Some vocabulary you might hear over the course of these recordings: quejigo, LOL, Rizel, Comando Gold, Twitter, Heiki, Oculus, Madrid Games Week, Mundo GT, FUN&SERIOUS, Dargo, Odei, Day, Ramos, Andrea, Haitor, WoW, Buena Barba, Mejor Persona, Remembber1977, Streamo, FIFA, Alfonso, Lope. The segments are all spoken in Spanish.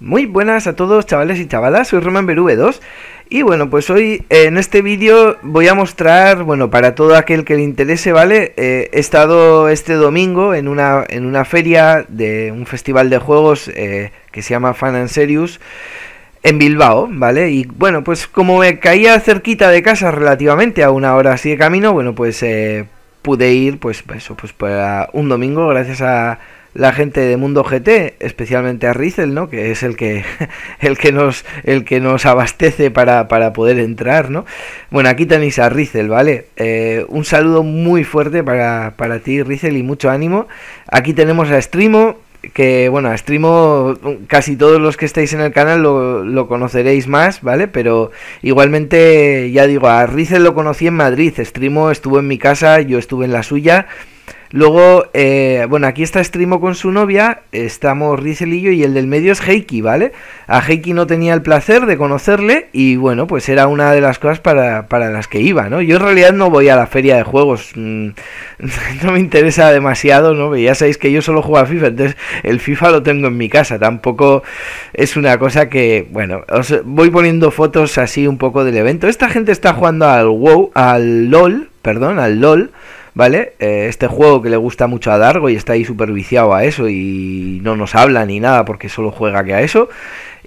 Muy buenas a todos, chavales y chavalas, soy Remembber1977 y bueno, pues hoy en este vídeo voy a mostrar, bueno, para todo aquel que le interese, ¿vale? He estado este domingo en una feria de un festival de juegos que se llama Fan and Serious en Bilbao, ¿vale? Y bueno, pues como me caía cerquita de casa relativamente, a una hora así de camino, bueno, pues pude ir, pues eso, pues para un domingo, gracias a la gente de Mundo GT, especialmente a Rizel, ¿no? Que es el que nos abastece para poder entrar, ¿no? Bueno, aquí tenéis a Rizel, ¿vale? Un saludo muy fuerte para ti, Rizel, y mucho ánimo. Aquí tenemos a Streamo, que, bueno, a Streamo casi todos los que estáis en el canal lo conoceréis más, ¿vale? Pero igualmente, ya digo, a Rizel lo conocí en Madrid. Streamo estuvo en mi casa, yo estuve en la suya. Luego, bueno, aquí está Streamo con su novia, estamos Rizel y yo, y el del medio es Heiki, ¿vale? A Heiki no tenía el placer de conocerle y bueno, pues era una de las cosas para las que iba, ¿no? Yo en realidad no voy a la feria de juegos, no me interesa demasiado, ¿no? Ya sabéis que yo solo juego a FIFA, entonces el FIFA lo tengo en mi casa, tampoco es una cosa que, bueno, os voy poniendo fotos así un poco del evento. Esta gente está jugando al WoW, al LOL, ¿vale? Este juego que le gusta mucho a Dargo y está ahí súper viciado a eso y no nos habla ni nada porque solo juega que a eso.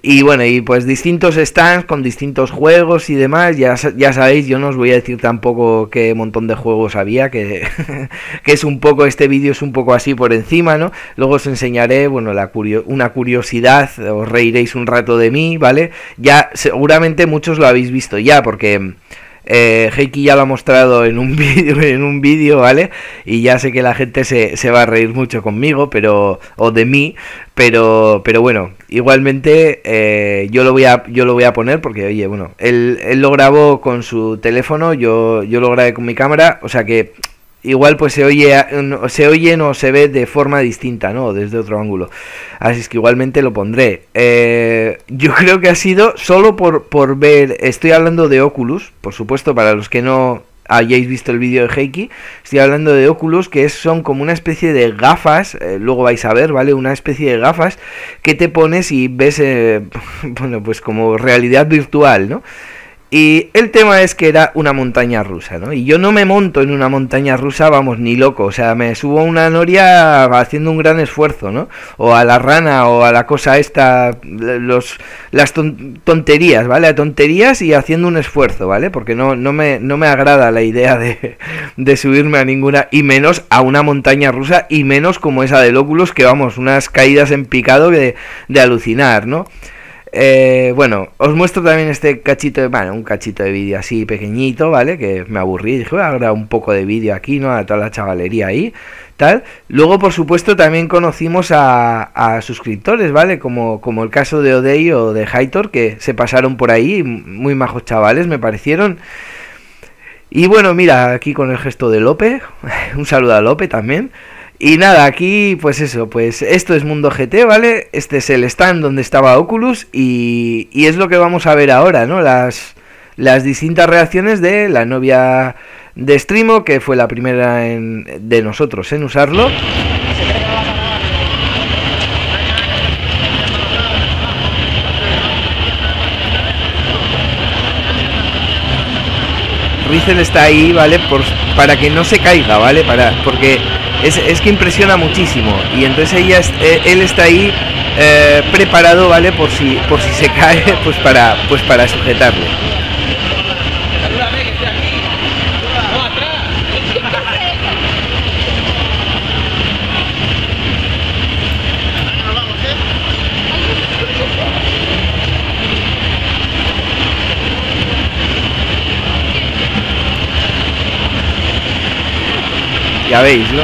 Y bueno, y pues distintos stands con distintos juegos y demás. Ya sabéis, yo no os voy a decir tampoco qué montón de juegos había, que, que es un poco, este vídeo es un poco así por encima, ¿no? Luego os enseñaré, bueno, una curiosidad, os reiréis un rato de mí, ¿vale? Ya seguramente muchos lo habéis visto ya porque Heiki ya lo ha mostrado en un vídeo, ¿vale? Y ya sé que la gente se va a reír mucho conmigo, pero o de mí, pero bueno, igualmente yo lo voy a poner porque, oye, bueno, él lo grabó con su teléfono, yo lo grabé con mi cámara, o sea que igual pues se oyen o se ve de forma distinta, ¿no? Desde otro ángulo. Así es que igualmente lo pondré. Yo creo que ha sido solo por ver. Estoy hablando de Oculus, por supuesto, para los que no hayáis visto el vídeo de Heiki. Estoy hablando de Oculus, que son como una especie de gafas. Luego vais a ver, ¿vale? Una especie de gafas que te pones y ves, bueno, pues como realidad virtual, ¿no? Y el tema es que era una montaña rusa, ¿no? Y yo no me monto en una montaña rusa, vamos, ni loco. O sea, me subo a una noria haciendo un gran esfuerzo, ¿no? O a la rana, o a la cosa esta, las tonterías, ¿vale? A tonterías y haciendo un esfuerzo, ¿vale? Porque no me agrada la idea de subirme a ninguna, y menos a una montaña rusa, y menos como esa de Oculus, que vamos, unas caídas en picado de alucinar, ¿no? Bueno, os muestro también este cachito de, bueno, un cachito de vídeo así pequeñito, ¿vale? Que me aburrí, dije, voy a grabar un poco de vídeo aquí, ¿no? A toda la chavalería ahí, tal. Luego, por supuesto, también conocimos a suscriptores, ¿vale? Como el caso de Odei o de Haitor, que se pasaron por ahí, muy majos chavales, me parecieron. Y bueno, mira, aquí con el gesto de Lope, un saludo a Lope también. Y nada, aquí pues eso, pues esto es Mundo GT, ¿vale? Este es el stand donde estaba Oculus y es lo que vamos a ver ahora, ¿no? Las distintas reacciones de la novia de Streamo, que fue la primera de nosotros en usarlo. Rizel está ahí, ¿vale? Para que no se caiga, ¿vale? Porque es que impresiona muchísimo y entonces él está ahí preparado, ¿vale? Por si se cae, pues para sujetarle. Ya veis, ¿no?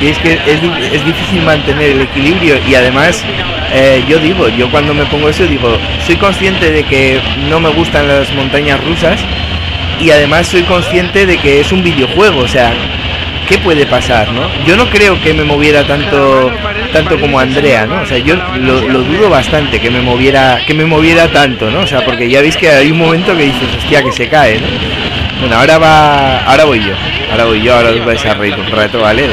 Y es que es difícil mantener el equilibrio y además yo cuando me pongo eso digo, soy consciente de que no me gustan las montañas rusas y además soy consciente de que es un videojuego, o sea, ¿qué puede pasar, no? Yo no creo que me moviera tanto como Andrea, ¿no? O sea, yo lo dudo bastante que me moviera tanto, ¿no? O sea, porque ya veis que hay un momento que dices, hostia, que se cae, ¿no? Bueno, ahora va. Ahora voy yo, ahora os vais a reír un rato, ¿vale?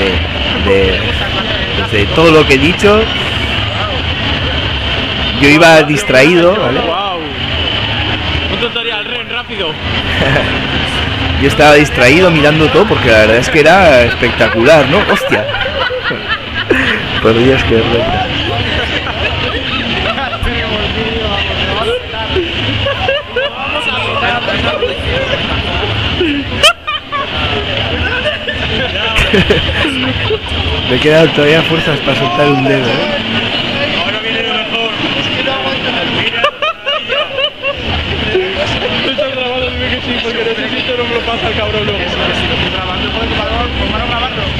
De todo lo que he dicho. Yo iba distraído, ¿vale? Un tutorial, Ren, rápido. Yo estaba distraído mirando todo porque la verdad es que era espectacular, ¿no? ¡Hostia! Por Dios, que reta. Me quedan todavía fuerzas para soltar un dedo, ¿eh? Ahora viene lo mejor. Es que no aguanta la vida. Tú estás grabando, dime que sí, porque necesito, no me lo pasa el cabrón luego. Eso, que si lo estoy grabando, puedes grabarlo. Dale,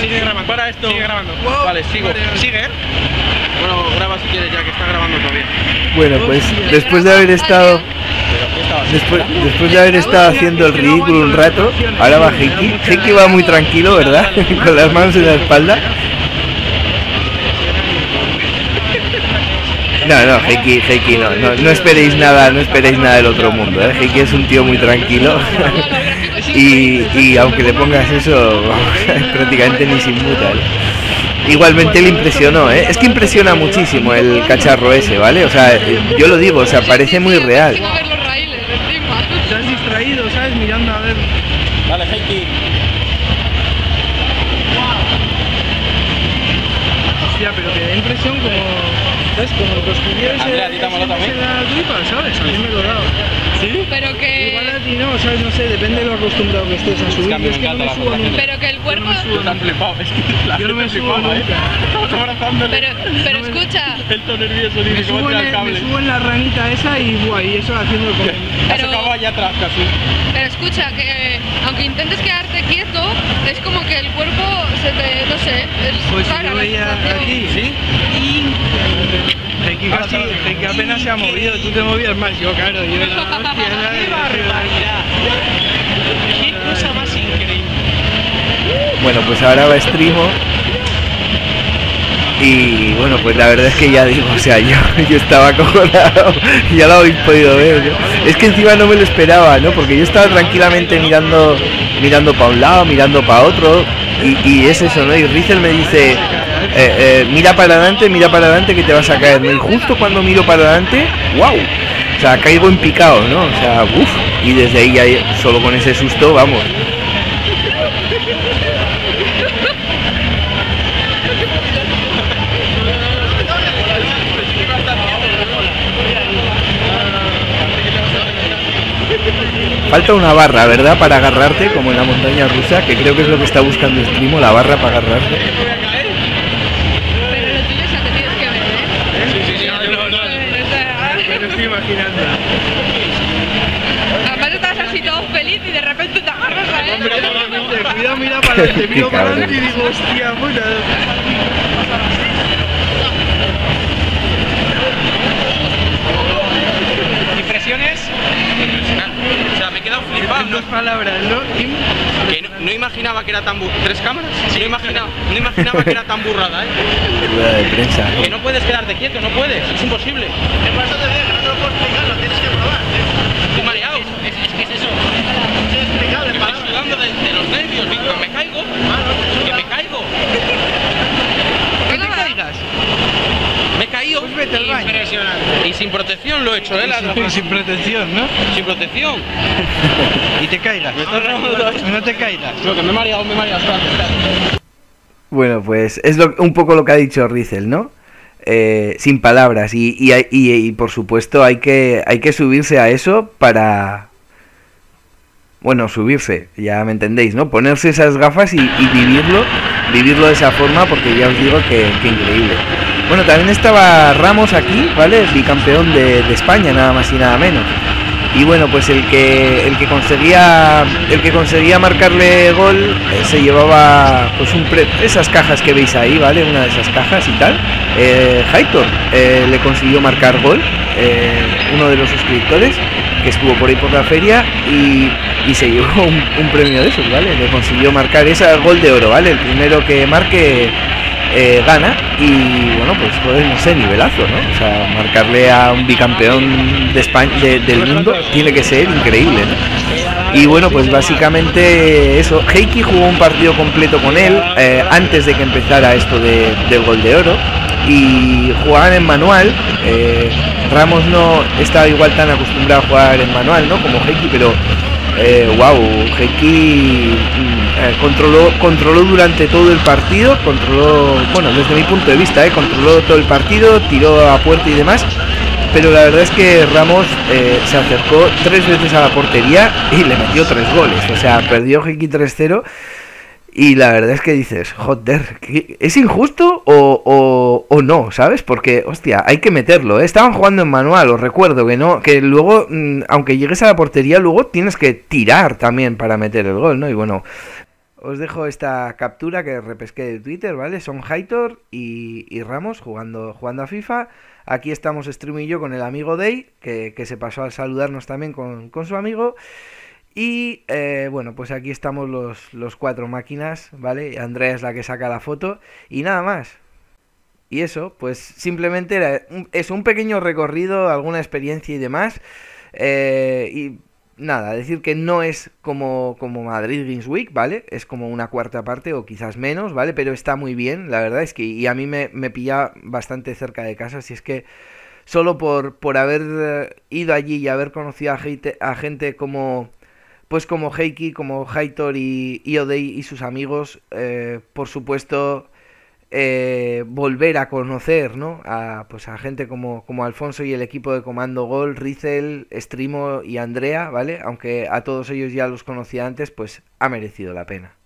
sigue grabando. Para esto. Sigue grabando. Vale, sigo. Sigue. Bueno, graba si quieres, ya que está grabando todavía. Bueno, pues después de haber estado haciendo el ridículo un rato, ahora va Heiki. Heiki va muy tranquilo, ¿verdad? Con las manos en la espalda. No, Heiki no esperéis nada, del otro mundo, ¿eh? Heiki es un tío muy tranquilo. Y aunque le pongas eso, prácticamente ni se inmuta, ¿eh? Igualmente le impresionó, ¿eh? Es que impresiona muchísimo el cacharro ese, ¿vale? O sea, yo lo digo, o sea, parece muy real. Estás distraído, ¿sabes? Mirando a ver. Vale, Heiki. Hostia, pero te da impresión como... ¿Sabes? Como que os pudieras... Andrea, a ti te ha molado también. ¿Sabes? A mí me lo he dado. ¿Sí? Pero que... Igual a ti no, ¿sabes? No sé, depende de lo acostumbrado que estés a subir. Es que a mí me encanta la gente. Pero que el cuerpo... Yo no me subo nunca. Estamos abrazándole. Pero escucha. Él está nervioso, dice que va a tirar el cable. Me subo en la ranita esa y eso haciendo como... Eso acaba allá atrás casi. Pero escucha, que aunque intentes quedarte quieto, es como que el cuerpo se te... No sé, es rara la sensación. Aquí, ¿sí? Heiki casi, Heiki apenas se ha movido, tú te movías más, yo claro, yo la hostia, era de barbaridad. Qué cosa más increíble. Bueno, pues ahora va Streamo. Y bueno, pues la verdad es que ya digo, o sea, yo estaba acojonado, ya lo habéis podido ver, ¿no? Es que encima no me lo esperaba, ¿no? Porque yo estaba tranquilamente mirando para un lado, mirando para otro, y es eso, ¿no? Y Rizel me dice... mira para adelante que te vas a caer, ¿no? Y justo cuando miro para adelante, wow, o sea, caigo en picado, ¿no? O sea, uff, y desde ahí ya solo con ese susto, vamos. Falta una barra, ¿verdad? Para agarrarte, como en la montaña rusa, que creo que es lo que está buscando Streamo, la barra para agarrarte. Cuidado, mira para adelante, miro para adelante y digo, hostia, buena. ¿Impresiones? O sea, me he quedado flipado. En dos palabras, ¿no? Que no imaginaba que era tan burrada. ¿Tres cámaras? Sí. No imaginaba que era tan burrada, ¿eh? Burrada de prensa. Que no puedes quedarte quieto, no puedes, es imposible. ¿Qué pasa de ver? No te lo puedo explicar, lo tienes que probar. Estoy mareado. Es que es eso. De los nervios, Víctor, me caigo, que me caigo. ¿Qué te caigas? Me he caído. Pues vete al baño. Y sin protección lo he hecho, ¿eh? Sin protección, ¿no? Sin protección. Y te caigas. No te caigas. No, que me he mareado. Bueno, pues es un poco lo que ha dicho Rizel, ¿no? Sin palabras. Y por supuesto hay que subirse a eso para... Bueno, subirse, ya me entendéis, ¿no? Ponerse esas gafas y vivirlo de esa forma, porque ya os digo que increíble. Bueno, también estaba Ramos aquí, ¿vale? Bicampeón de España, nada más y nada menos. Y bueno, pues el que conseguía marcarle gol se llevaba pues esas cajas que veis ahí, ¿vale? Una de esas cajas y tal. Haitor le consiguió marcar gol uno de los suscriptores que estuvo por ahí por la feria y se llevó un premio de esos, ¿vale? Le consiguió marcar esa gol de oro, ¿vale? El primero que marque gana. Y bueno, pues joder, no sé, nivelazo, ¿no? O sea, marcarle a un bicampeón de España, del mundo, tiene que ser increíble, ¿no? Y bueno, pues básicamente eso. Heiki jugó un partido completo con él antes de que empezara esto del gol de oro, y jugaban en manual. Ramos no estaba igual tan acostumbrado a jugar en manual, ¿no?, como Heiki, pero wow, Heiki controló durante todo el partido, bueno, desde mi punto de vista, controló todo el partido, tiró a puerta y demás, pero la verdad es que Ramos se acercó 3 veces a la portería y le metió 3 goles, o sea, perdió Heiki 3-0. Y la verdad es que dices, joder, ¿es injusto o no? ¿Sabes? Porque, hostia, hay que meterlo, ¿eh? Estaban jugando en manual, os recuerdo que no, que luego, aunque llegues a la portería, luego tienes que tirar también para meter el gol, ¿no? Y bueno, os dejo esta captura que repesqué de Twitter, ¿vale? Son Haitor y Ramos jugando a FIFA. Aquí estamos Streamo y yo con el amigo Day, que se pasó a saludarnos también con su amigo. Y bueno, pues aquí estamos los 4 máquinas, ¿vale? Andrea es la que saca la foto y nada más. Y eso, pues simplemente era un pequeño recorrido, alguna experiencia y demás. Y nada, decir que no es como Madrid Games Week, ¿vale? Es como una cuarta parte o quizás menos, ¿vale? Pero está muy bien, la verdad es que... Y a mí me pilla bastante cerca de casa, así es que... Solo por haber ido allí y haber conocido a gente como... Pues como Heiki, como Haitor y Odei y sus amigos, por supuesto, volver a conocer, ¿no?, a gente como Alfonso y el equipo de Comando Gold, Rizel, Streamo y Andrea, ¿vale? Aunque a todos ellos ya los conocía antes, pues ha merecido la pena.